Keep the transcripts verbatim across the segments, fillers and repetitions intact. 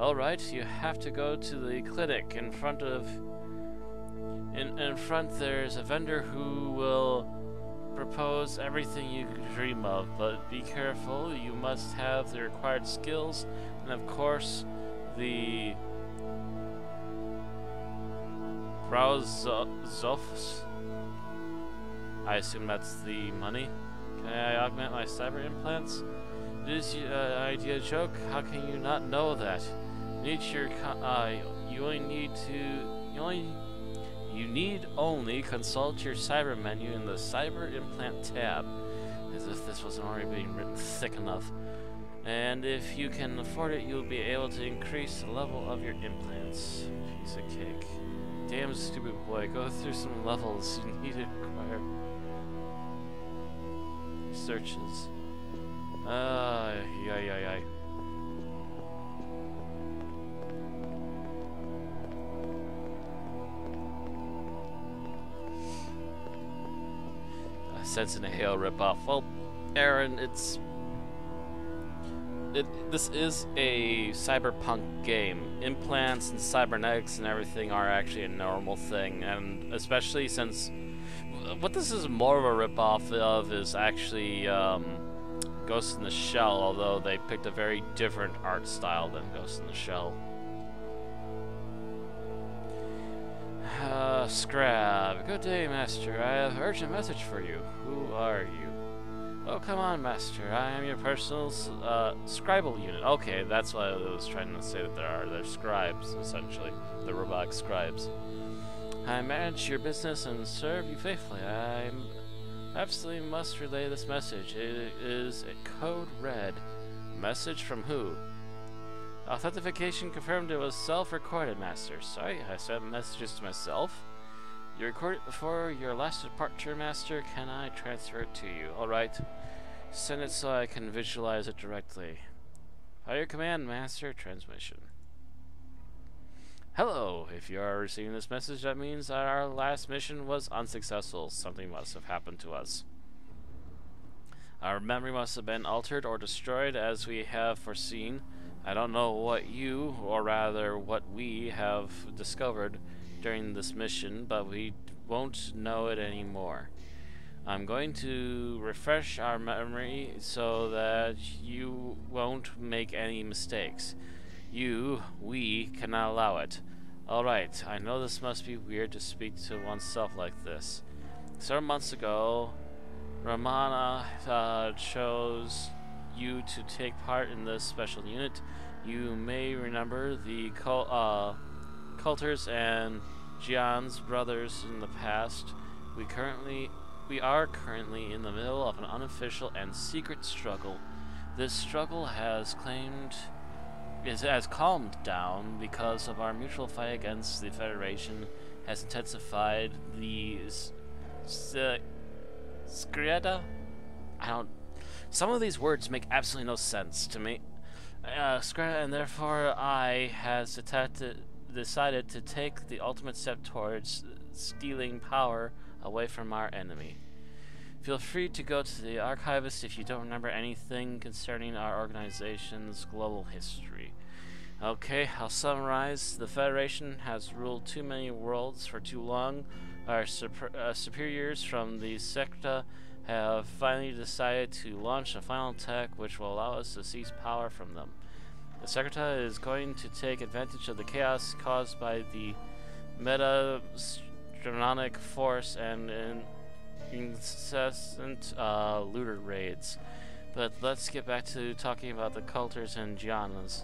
Alright, you have to go to the clinic. In front of... In, in front there's a vendor who will propose everything you could dream of, but be careful, you must have the required skills, and of course, the... Brauzofs? I assume that's the money. Can I augment my cyber implants? It is an uh, idea joke. How can you not know that? Need your con uh, you only need to you only you need only consult your cyber menu in the cyber implant tab, as if this wasn't already being written thick enough. And if you can afford it, you'll be able to increase the level of your implants. Piece of cake. Damn stupid boy, go through some levels you need to acquire. Searches. Ah, yeah, yeah, yeah. I sense in a hail ripoff. Well, Aaron, it's it. This is a cyberpunk game. Implants and cybernetics and everything are actually a normal thing, and especially since what this is more of a ripoff of is actually. Um, Ghost in the Shell, although they picked a very different art style than Ghost in the Shell. Uh, Scrab. Good day, Master. I have an urgent message for you. Who are you? Oh, come on, Master. I am your personal uh, scribal unit. Okay, that's what I was trying to say that there are. They're scribes, essentially. They're robotic scribes. I manage your business and serve you faithfully. I'm... Absolutely must relay this message. It is a code red. Message from who? Authentication confirmed it was self-recorded, Master. Sorry, I sent messages to myself. You recorded it before your last departure, Master. Can I transfer it to you? Alright. Send it so I can visualize it directly. By your command, Master. Transmission. Hello! If you are receiving this message, that means that our last mission was unsuccessful. Something must have happened to us. Our memory must have been altered or destroyed as we have foreseen. I don't know what you, or rather what we, have discovered during this mission, but we won't know it anymore. I'm going to refresh our memory so that you won't make any mistakes. You, we, cannot allow it. Alright, I know this must be weird to speak to oneself like this. Several months ago, Rimanah uh, chose you to take part in this special unit. You may remember the Cul uh, Culters and Jian's brothers in the past. We currently, we are currently in the middle of an unofficial and secret struggle. This struggle has claimed... It has calmed down because of our mutual fight against the Federation has intensified. The Skreta? I don't... Some of these words make absolutely no sense to me. Uh, Skreta, and therefore I, has decided to take the ultimate step towards stealing power away from our enemy. Feel free to go to the archivist if you don't remember anything concerning our organization's global history. Okay, I'll summarize. The Federation has ruled too many worlds for too long. Our super uh, superiors from the Secta have finally decided to launch a final attack which will allow us to seize power from them. The Secreta is going to take advantage of the chaos caused by the metastronomic force and... and incessant uh, looter raids. But let's get back to talking about the Culters and Giannas,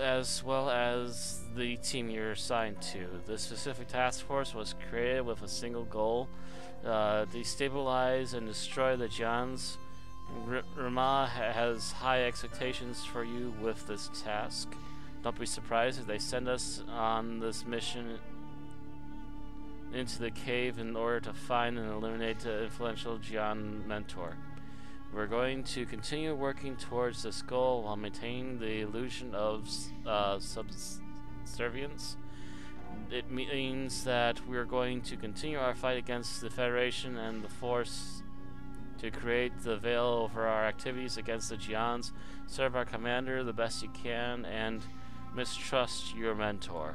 as well as the team you're assigned to. This specific task force was created with a single goal, uh, destabilize and destroy the Gians. Rimanah has high expectations for you with this task. Don't be surprised if they send us on this mission into the cave in order to find and eliminate the influential Jian mentor. We're going to continue working towards this goal while maintaining the illusion of uh, subservience. It means that we're going to continue our fight against the Federation and the Force to create the veil over our activities against the Jians. Serve our commander the best you can and mistrust your mentor.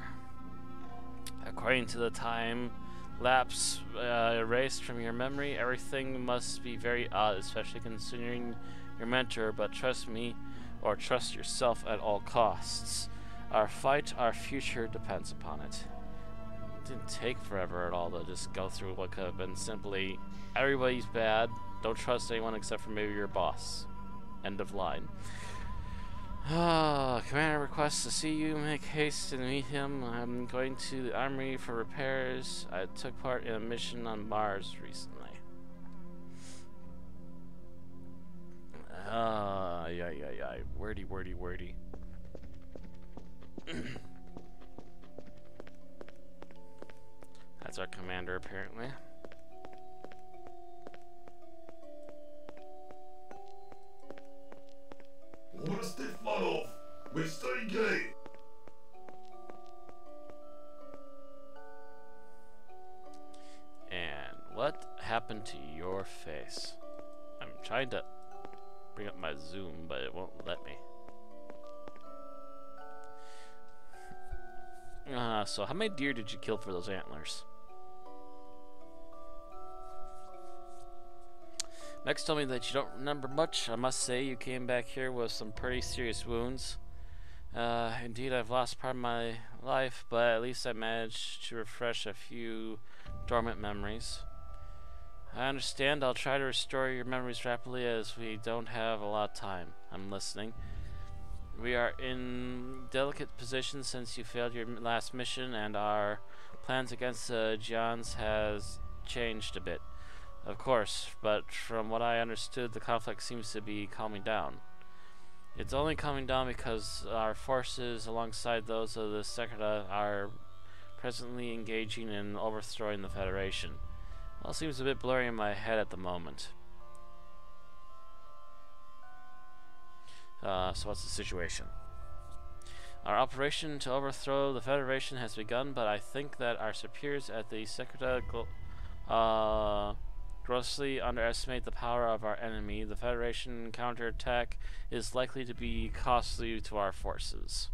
According to the time lapse uh, erased from your memory, everything must be very odd, especially considering your mentor, but trust me, or trust yourself at all costs. Our fight, our future depends upon it. It didn't take forever at all to just go through what could have been simply, everybody's bad, don't trust anyone except for maybe your boss. End of line. Ah, Commander requests to see you. Make haste and meet him. I'm going to the armory for repairs. I took part in a mission on Mars recently. Ah, uh, yeah, yeah, yeah. Wordy, wordy, wordy. That's our commander, apparently. What's the fun of? We're staying gay! And what happened to your face? I'm trying to bring up my zoom, but it won't let me. Uh, so how many deer did you kill for those antlers? Max told me that you don't remember much. I must say you came back here with some pretty serious wounds. Uh, indeed, I've lost part of my life, but at least I managed to refresh a few dormant memories. I understand. I'll try to restore your memories rapidly as we don't have a lot of time. I'm listening. We are in delicate position since you failed your last mission, and our plans against the uh, Jians has changed a bit. Of course, but from what I understood, the conflict seems to be calming down. It's only calming down because our forces, alongside those of the Secta, are presently engaging in overthrowing the Federation. All seems a bit blurry in my head at the moment. Uh, so what's the situation? Our operation to overthrow the Federation has begun, but I think that our superiors at the Secta uh... grossly underestimate the power of our enemy. The Federation counterattack is likely to be costly to our forces.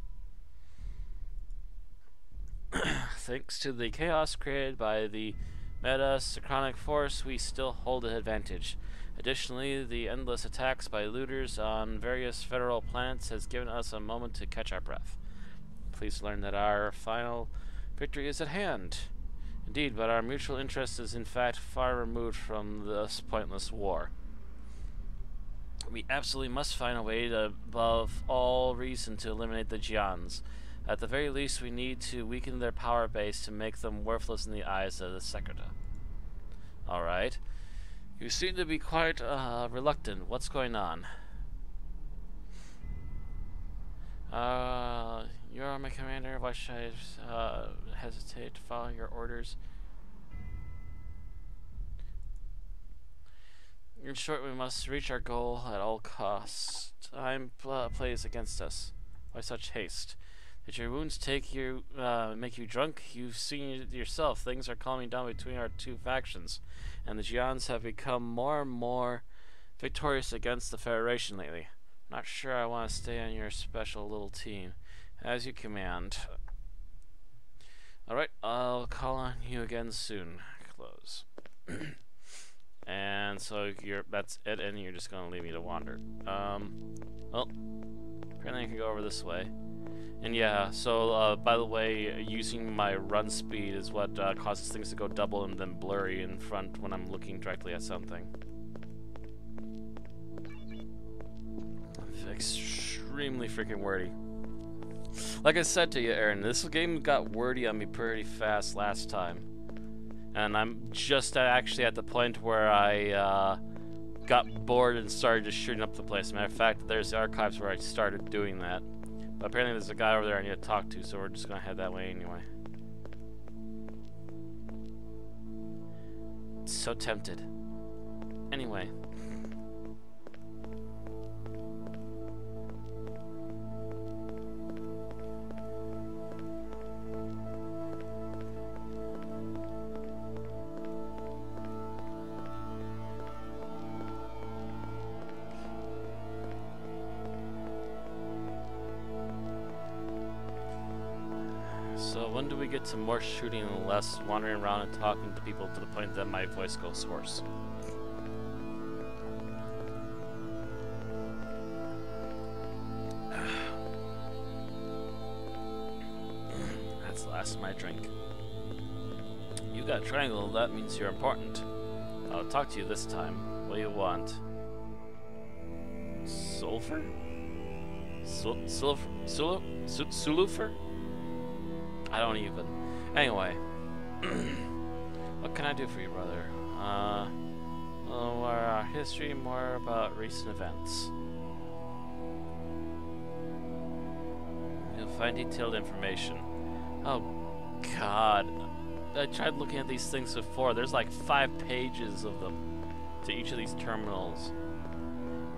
Thanks to the chaos created by the metastronomic force, we still hold an advantage. Additionally, the endless attacks by looters on various federal planets has given us a moment to catch our breath. Please learn that our final victory is at hand. Indeed, but our mutual interest is in fact far removed from this pointless war. We absolutely must find a way to, above all reason, to eliminate the Jians. At the very least, we need to weaken their power base to make them worthless in the eyes of the Secreta. Alright. You seem to be quite uh, reluctant. What's going on? Uh... You are my commander. Why should I uh, hesitate to follow your orders? In short, we must reach our goal at all costs. Time pl plays against us. Why such haste? Did your wounds take you, uh, make you drunk? You've seen it yourself. Things are calming down between our two factions, and the Jians have become more and more victorious against the Federation lately. Not sure I want to stay on your special little team. As you command. Alright, I'll call on you again soon. Close. And so you're that's it, and you're just gonna leave me to wander. Um well, apparently I can go over this way. And yeah, so uh by the way, using my run speed is what uh, causes things to go double and then blurry in front when I'm looking directly at something. It's extremely freaking wordy. Like I said to you, Aaron, this game got wordy on me pretty fast last time. And I'm just actually at the point where I uh, got bored and started just shooting up the place. Matter of fact, there's the archives where I started doing that. But apparently there's a guy over there I need to talk to, so we're just going to head that way anyway. So tempted. Anyway. So when do we get to more shooting and less wandering around and talking to people to the point that my voice goes hoarse? That's the last of my drink. You got triangle, that means you're important. I'll talk to you this time. What do you want? Sulfur? Sul- sulfur? Sul- sul- sulfur? I don't even. Anyway. What can I do for you, brother? Uh, more uh, history, more about recent events. You'll find detailed information. Oh, God. I tried looking at these things before. There's like five pages of them to each of these terminals.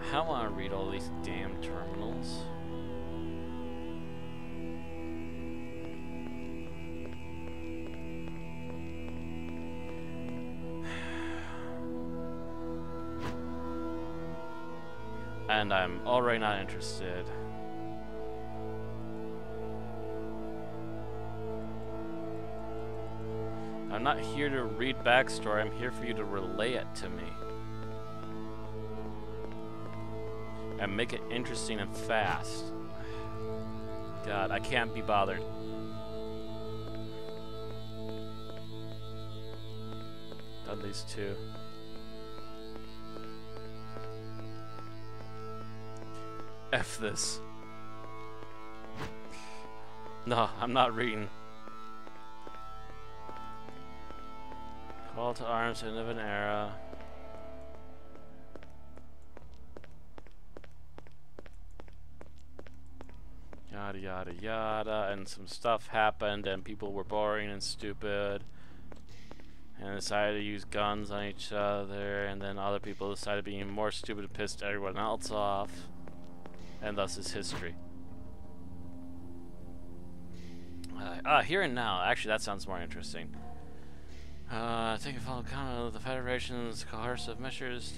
I don't want to read all these damn terminals. And I'm already not interested. I'm not here to read backstory, I'm here for you to relay it to me. And make it interesting and fast. God, I can't be bothered. Done these two. F this. No, I'm not reading. Call to arms, end of an era. Yada yada yada, and some stuff happened and people were boring and stupid and decided to use guns on each other, and then other people decided to be even more stupid and pissed everyone else off. And thus is history. Uh, uh, here and now. Actually, that sounds more interesting. Uh, take a full account of the Federation's coercive measures,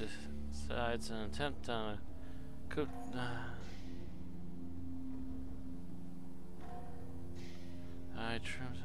decides an attempt on a coup. Uh, I trimmed.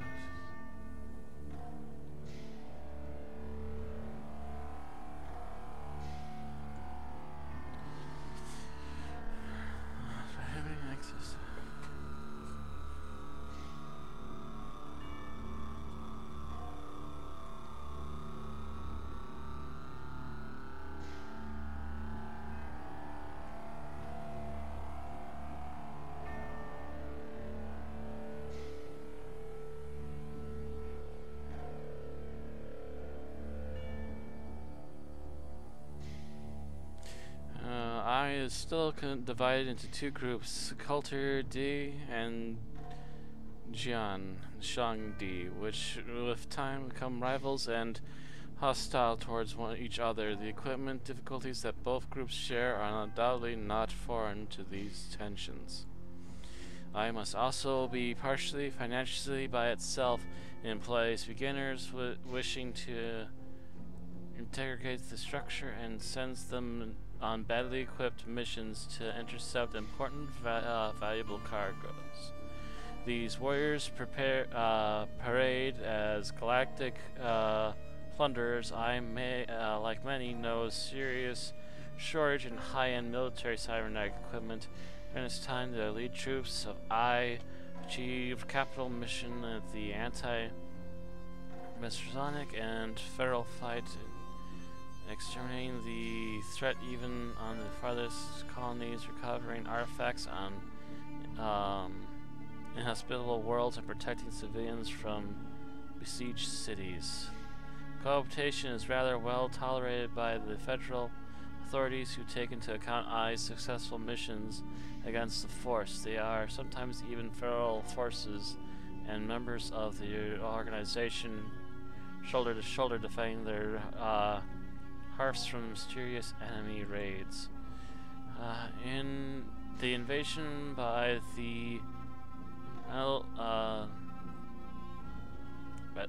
Is still divided into two groups, Culters D and Jian, Shang D, which with time become rivals and hostile towards one each other. The equipment difficulties that both groups share are undoubtedly not foreign to these tensions. I must also be partially financially by itself in place. Beginners wi wishing to integrate the structure and sends them on badly equipped missions to intercept important va uh, valuable cargoes. These warriors prepare uh, parade as galactic uh, plunderers. I may, uh, like many, know a serious shortage in high-end military cybernetic equipment, and it's time to lead troops of I achieve capital mission at the anti-metastronomic and feral fight, exterminating the threat even on the farthest colonies, recovering artifacts on um, inhospitable worlds, and protecting civilians from besieged cities. Cooptation is rather well tolerated by the federal authorities, who take into account I's successful missions against the force. They are sometimes even federal forces, and members of the organization shoulder to shoulder defending their uh, hearths from mysterious enemy raids. Uh, in the invasion by the L, uh, but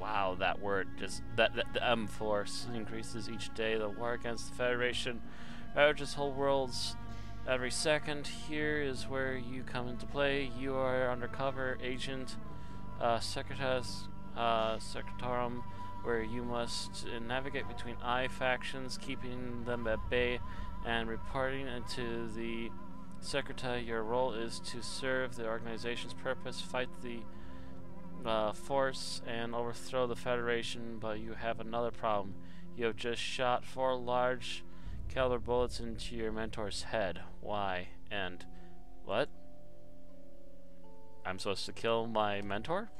wow, that word just that, that the M force increases each day. The war against the Federation ravages whole worlds every second. Here is where you come into play. You are undercover agent uh, Secretus, uh, Secretorum, where you must navigate between I factions, keeping them at bay and reporting into the Secreta. Your role is to serve the organization's purpose, fight the uh, force, and overthrow the Federation, but you have another problem. You have just shot four large caliber bullets into your mentor's head. Why? And what? I'm supposed to kill my mentor?